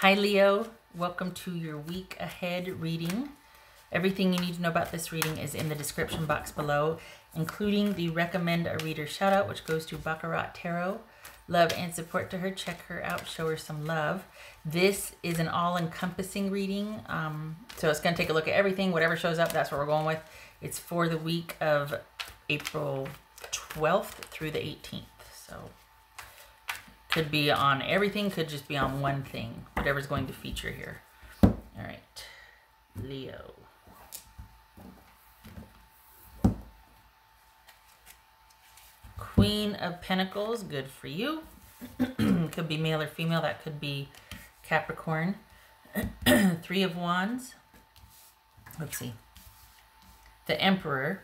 Hi Leo, welcome to your week ahead reading. Everything you need to know about this reading is in the description box below, including the recommend a reader shout out, which goes to Backarat Tarot. Love and support to her. Check her out, show her some love. This is an all-encompassing reading, so it's going to take a look at everything. Whatever shows up, that's what we're going with. It's for the week of April 12th through the 18th, so could be on everything, could just be on one thing, whatever's going to feature here. All right, Leo. Queen of Pentacles, good for you. Could be male or female, that could be Capricorn. Three of Wands. Let's see. The Emperor,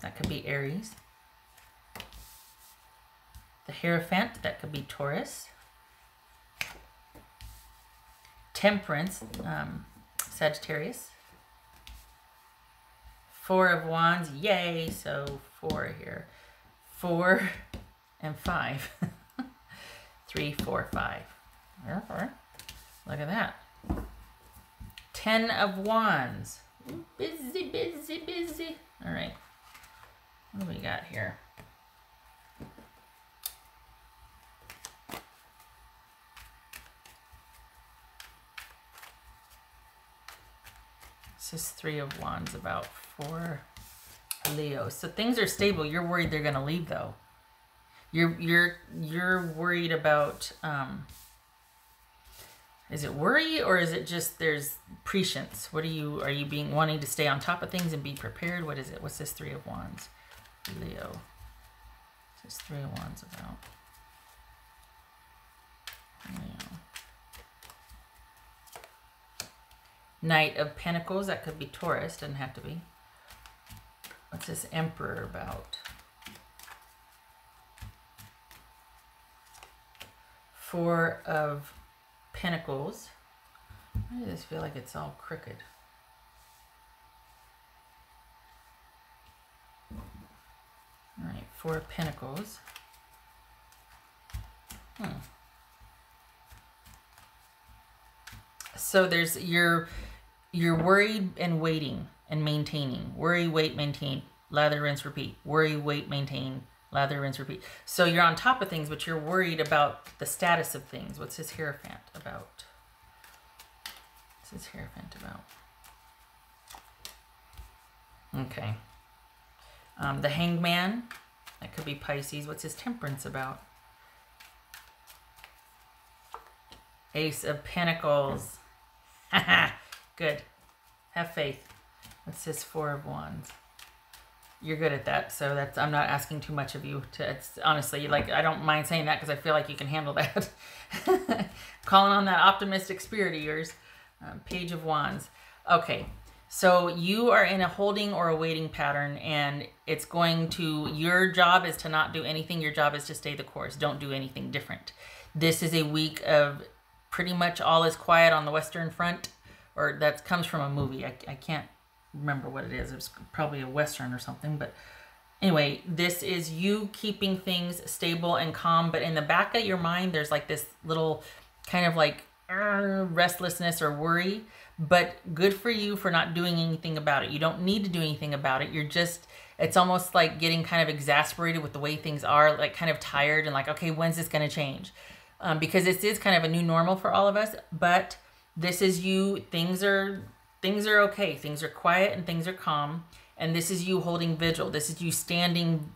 that could be Aries. The Hierophant, that could be Taurus. Temperance, Sagittarius. Four of Wands, yay, so four here. 4 and 5. 3, 4, 5. Therefore, look at that. 10 of Wands. Busy, busy, busy. All right. What do we got here? This is 3 of Wands about for Leo. So things are stable. You're worried they're going to leave though. You're worried about, is it worry or is it just there's prescience? What are you being wanting to stay on top of things and be prepared? What is it? What's this 3 of Wands, Leo? What's this 3 of Wands about? Leo. Knight of Pentacles. That could be Taurus. Doesn't have to be. What's this Emperor about? 4 of Pentacles. Why does this feel like it's all crooked? All right, 4 of Pentacles. So there's you're worried and waiting. And maintaining. Worry, wait, maintain. Lather, rinse, repeat. Worry, wait, maintain. Lather, rinse, repeat. So you're on top of things, but you're worried about the status of things. What's this Hierophant about? What's this Hierophant about? Okay. The Hangman. That could be Pisces. What's his Temperance about? Ace of Pentacles. Haha. Good. Have faith. It says 4 of Wands. You're good at that, so that's, I'm not asking too much of you. It's honestly, like, I don't mind saying that because I feel like you can handle that. Calling on that optimistic spirit of yours. Page of Wands. Okay, so you are in a holding or a waiting pattern, and it's going to, your job is to not do anything. Your job is to stay the course. Don't do anything different. This is a week of pretty much all is quiet on the Western Front, or that comes from a movie. I can't remember what it is. It was probably a Western or something, but anyway, this is you keeping things stable and calm, but in the back of your mind there's like this little kind of like restlessness or worry, but good for you for not doing anything about it. You don't need to do anything about it. You're just, it's almost like getting kind of exasperated with the way things are, like kind of tired and like, okay, when's this going to change? Because this is kind of a new normal for all of us, but this is you. Things are okay. Things are quiet and things are calm. And this is you holding vigil. This is you standing,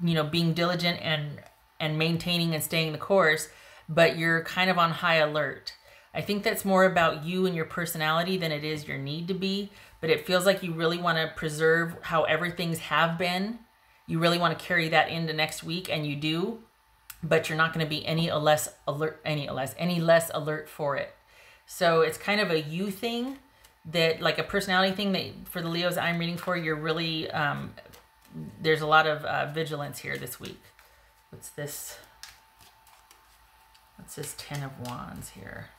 you know, being diligent and maintaining and staying the course, but you're kind of on high alert. I think that's more about you and your personality than it is your need to be, but it feels like you really want to preserve however things have been. You really want to carry that into next week, and you do, but you're not going to be any less alert for it. So it's kind of a you thing. That like a personality thing that for the Leos I'm reading for, you're really, there's a lot of vigilance here this week. What's this? What's this 10 of Wands here?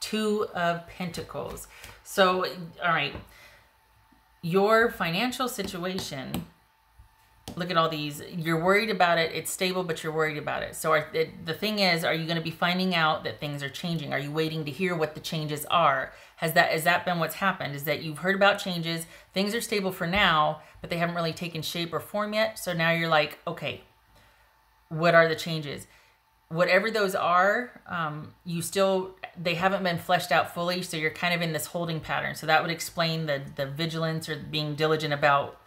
2 of Pentacles. So, all right, your financial situation, Look at all these. You're worried about it. It's stable, but you're worried about it. So the thing is, are you going to be finding out that things are changing? Are you waiting to hear what the changes are? Has that been what's happened? Is that you've heard about changes, things are stable for now, but they haven't really taken shape or form yet. So now you're like, okay, what are the changes? Whatever those are, they haven't been fleshed out fully. So you're kind of in this holding pattern. So that would explain the vigilance or being diligent about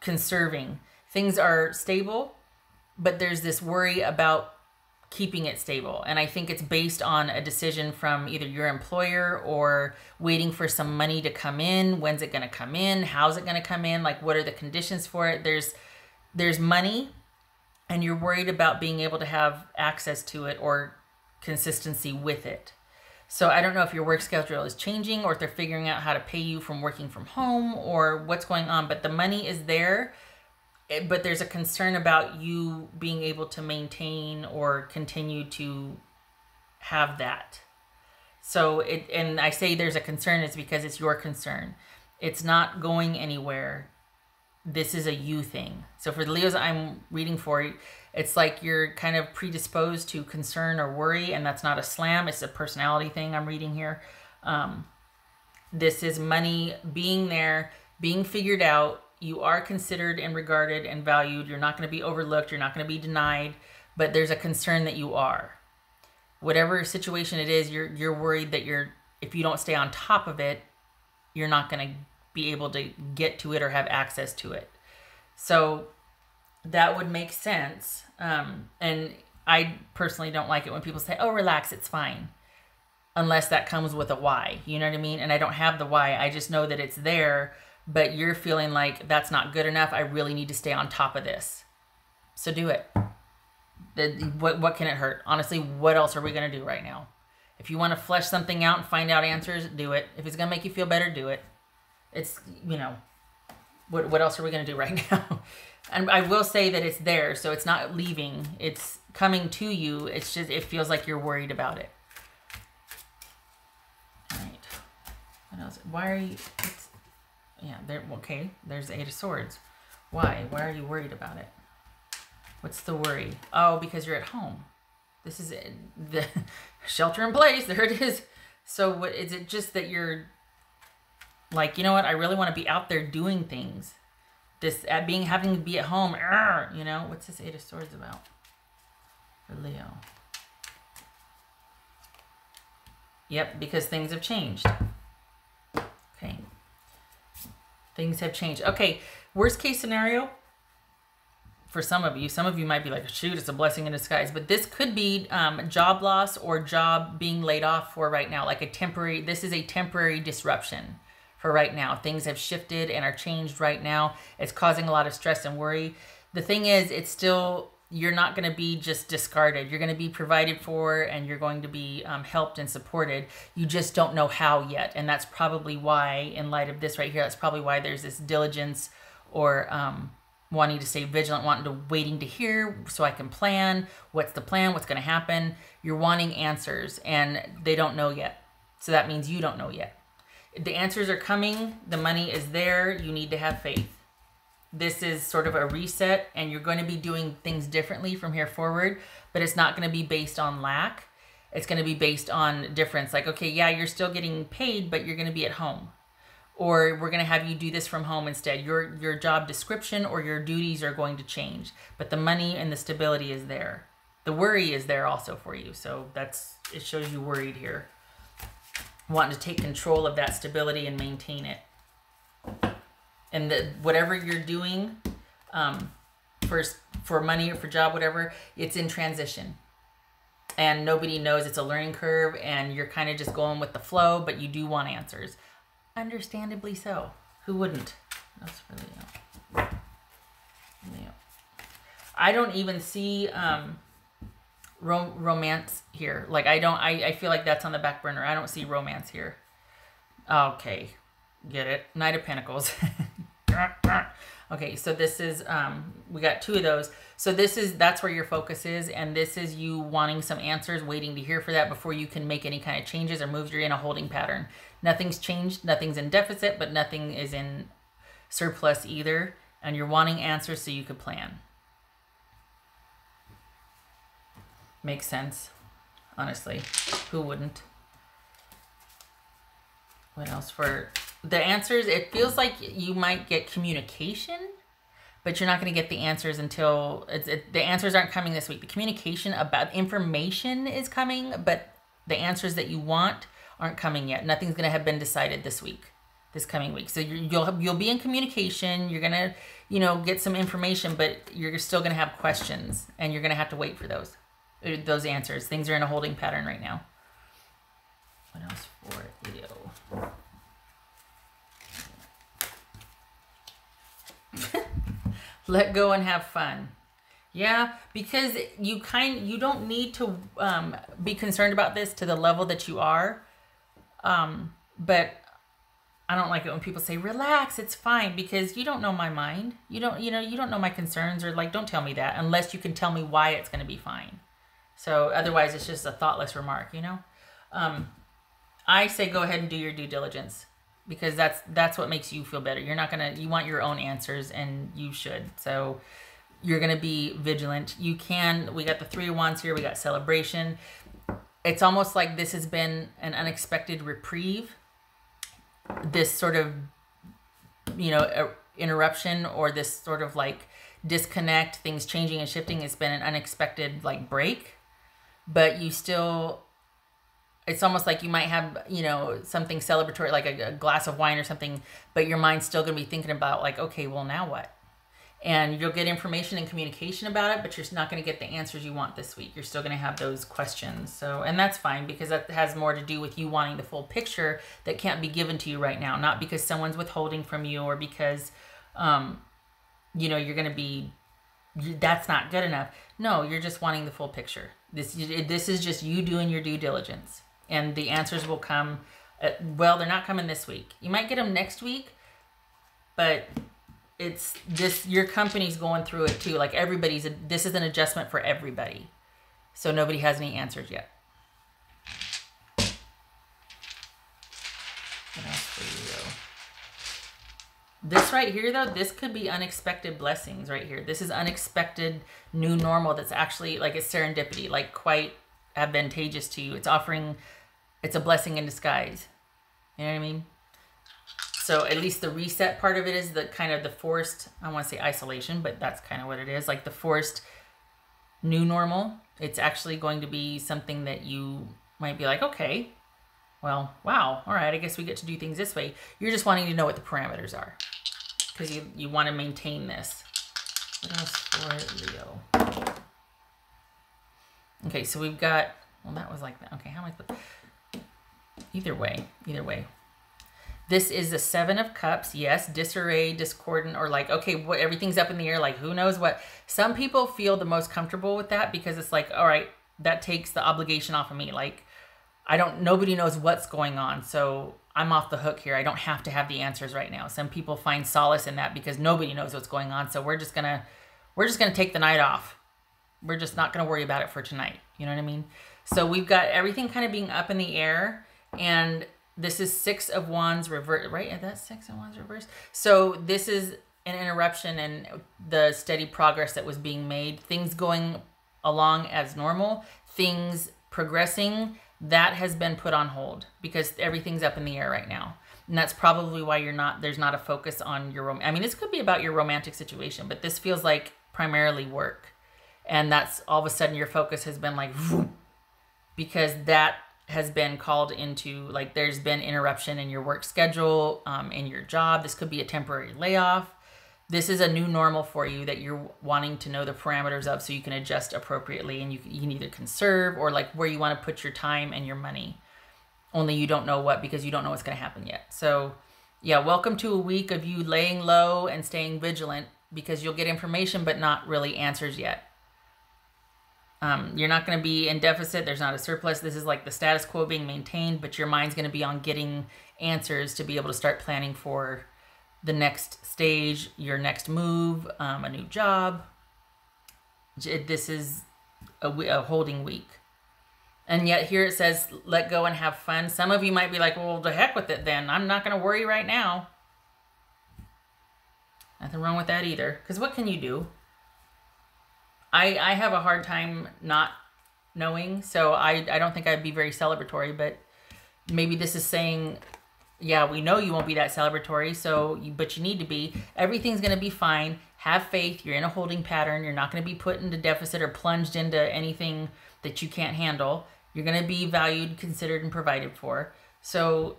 conserving. Things are stable, but there's this worry about keeping it stable. And I think it's based on a decision from either your employer or waiting for some money to come in. When's it going to come in? How's it going to come in? Like, what are the conditions for it? There's money, and you're worried about being able to have access to it or consistency with it. So I don't know if your work schedule is changing or if they're figuring out how to pay you from working from home or what's going on, but the money is there, but there's a concern about you being able to maintain or continue to have that. So and I say there's a concern, it's because it's your concern. It's not going anywhere. This is a you thing. So for the Leos I'm reading for, it's like you're kind of predisposed to concern or worry, and that's not a slam. It's a personality thing I'm reading here. This is money being there, being figured out. You are considered and regarded and valued. You're not going to be overlooked. You're not going to be denied, but there's a concern that you are. Whatever situation it is, you're worried that if you don't stay on top of it, you're not going to be able to get to it or have access to it. So that would make sense. And I personally don't like it when people say, oh, relax, it's fine. Unless that comes with a why, you know what I mean? And I don't have the why. I just know that it's there, but you're feeling like that's not good enough. I really need to stay on top of this. So do it. What can it hurt? Honestly, what else are we going to do right now? If you want to flesh something out and find out answers, do it. If it's going to make you feel better, do it. It's, you know, what else are we going to do right now? And I will say that it's there, so it's not leaving. It's coming to you. It's just, it feels like you're worried about it. All right. What else? Why are you, it's, yeah, there. Okay, there's the Eight of Swords. Why? Why are you worried about it? What's the worry? Oh, because you're at home. This is the shelter in place. There it is. So what is it, just that you're like, you know what? I really want to be out there doing things. This having to be at home, you know? What's this Eight of Swords about for Leo? Yep, because things have changed. Okay. Things have changed. Okay, worst case scenario for some of you might be like, shoot, it's a blessing in disguise, but this could be job loss or job being laid off for right now, like this is a temporary disruption. For right now, things have shifted and are changed right now. It's causing a lot of stress and worry. The thing is, it's still, you're not going to be just discarded. You're going to be provided for, and you're going to be helped and supported. You just don't know how yet. And that's probably why, in light of this right here, that's probably why there's this diligence or wanting to stay vigilant, waiting to hear so I can plan. What's the plan? What's going to happen? You're wanting answers, and they don't know yet. So that means you don't know yet. The answers are coming. The money is there. You need to have faith. This is sort of a reset, and you're going to be doing things differently from here forward, but it's not going to be based on lack. It's going to be based on difference. Like, okay, yeah, you're still getting paid, but you're going to be at home, or we're going to have you do this from home instead. Your job description or your duties are going to change, but the money and the stability is there. The worry is there also for you. So it shows you worried here. Wanting to take control of that stability and maintain it. And whatever you're doing for money or for job, whatever, it's in transition. And nobody knows. It's a learning curve, and you're kind of just going with the flow, but you do want answers. Understandably so. Who wouldn't? That's for Leo. Leo. I don't even see... romance here. Like, I feel like that's on the back burner. I don't see romance here. Okay. Get it. Knight of Pentacles. Okay. So this is, we got two of those. So that's where your focus is. And this is you wanting some answers, waiting to hear for that before you can make any kind of changes or moves. You're in a holding pattern. Nothing's changed. Nothing's in deficit, but nothing is in surplus either. and you're wanting answers so you could plan. Makes sense. Honestly, who wouldn't? What else for the answers? It feels like you might get communication, but you're not going to get the answers until the answers aren't coming this week. The communication about information is coming, but the answers that you want aren't coming yet. Nothing's going to have been decided this week, this coming week. So you'll be in communication. You're going to, you know, get some information, but you're still going to have questions, and you're going to have to wait for those answers. Things are in a holding pattern right now. What else for Leo? Let go and have fun. Yeah, because you don't need to be concerned about this to the level that you are. But I don't like it when people say relax, it's fine, because you don't know my mind. You don't know my concerns, or like, don't tell me that unless you can tell me why it's going to be fine. So otherwise it's just a thoughtless remark, you know? I say go ahead and do your due diligence, because that's what makes you feel better. You're not going to, you want your own answers, and you should. So you're going to be vigilant. You can, we got the Three of Wands here. We got celebration. It's almost like this has been an unexpected reprieve. This sort of, you know, interruption, or this sort of like disconnect, things changing and shifting, has been an unexpected like break, but you still, it's almost like you might have, you know, something celebratory, like a glass of wine or something, but your mind's still going to be thinking about like, okay, well now what? And you'll get information and communication about it, but you're not going to get the answers you want this week. You're still going to have those questions. So, and that's fine, because that has more to do with you wanting the full picture that can't be given to you right now. Not because someone's withholding from you, or because, you know, you're going to be, that's not good enough. No, you're just wanting the full picture. This is just you doing your due diligence. And the answers will come. Well, they're not coming this week. You might get them next week, but it's this, your company's going through it too. Like everybody's, this is an adjustment for everybody. So nobody has any answers yet. What else for you? This right here though, this could be unexpected blessings right here. This is unexpected new normal. That's actually like, it's serendipity, like quite advantageous to you. It's offering, it's a blessing in disguise. You know what I mean? So at least the reset part of it is the kind of the forced, I want to say isolation, but that's kind of what it is. Like the forced new normal. It's actually going to be something that you might be like, okay, well, wow. All right. I guess we get to do things this way. You're just wanting to know what the parameters are, because you want to maintain this. What else for Leo? Okay. So we've got, well, that was like that. Okay. How am I? Either way. This is the Seven of Cups. Yes, disarray, discordant, or like, okay, what, everything's up in the air. Like, who knows what? Some people feel the most comfortable with that, because it's like, all right, that takes the obligation off of me. Like, nobody knows what's going on. So I'm off the hook here. I don't have to have the answers right now. Some people find solace in that, because nobody knows what's going on. So we're just gonna take the night off. We're just not gonna worry about it for tonight. You know what I mean? So we've got everything kind of being up in the air, and this is Six of Wands reversed, right? That's Six of Wands reversed. So this is an interruption and the steady progress that was being made. Things going along as normal, things progressing, that has been put on hold because everything's up in the air right now. And that's probably why there's not a focus on your romance. I mean, this could be about your romantic situation, but this feels like primarily work. And that's all of a sudden your focus has been like, because that has been called into, like, there's been interruption in your work schedule, in your job. This could be a temporary layoff. This is a new normal for you that you're wanting to know the parameters of, so you can adjust appropriately, and you can either conserve or like where you want to put your time and your money. Only you don't know what, because you don't know what's going to happen yet. So yeah, welcome to a week of you laying low and staying vigilant, because you'll get information, but not really answers yet. You're not going to be in deficit. There's not a surplus. This is like the status quo being maintained, but your mind's going to be on getting answers to be able to start planning for the next stage, your next move, a new job. This is a holding week. And yet here it says, let go and have fun. Some of you might be like, well, the heck with it then. I'm not going to worry right now. Nothing wrong with that either. Because what can you do? I have a hard time not knowing. So I don't think I'd be very celebratory. But maybe this is saying, yeah, we know you won't be that celebratory. But you need to be. Everything's going to be fine. Have faith. You're in a holding pattern. You're not going to be put into deficit or plunged into anything that you can't handle. You're going to be valued, considered, and provided for. So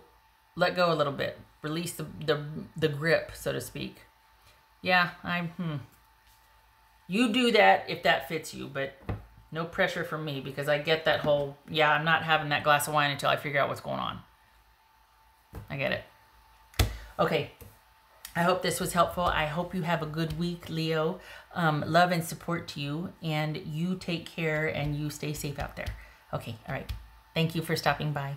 let go a little bit. Release the grip, so to speak. Yeah, you do that if that fits you, but no pressure from me, because I get that whole, yeah, I'm not having that glass of wine until I figure out what's going on. I get it. Okay. I hope this was helpful. I hope you have a good week, Leo. Love and support to you, and you take care and you stay safe out there. Okay. All right. Thank you for stopping by.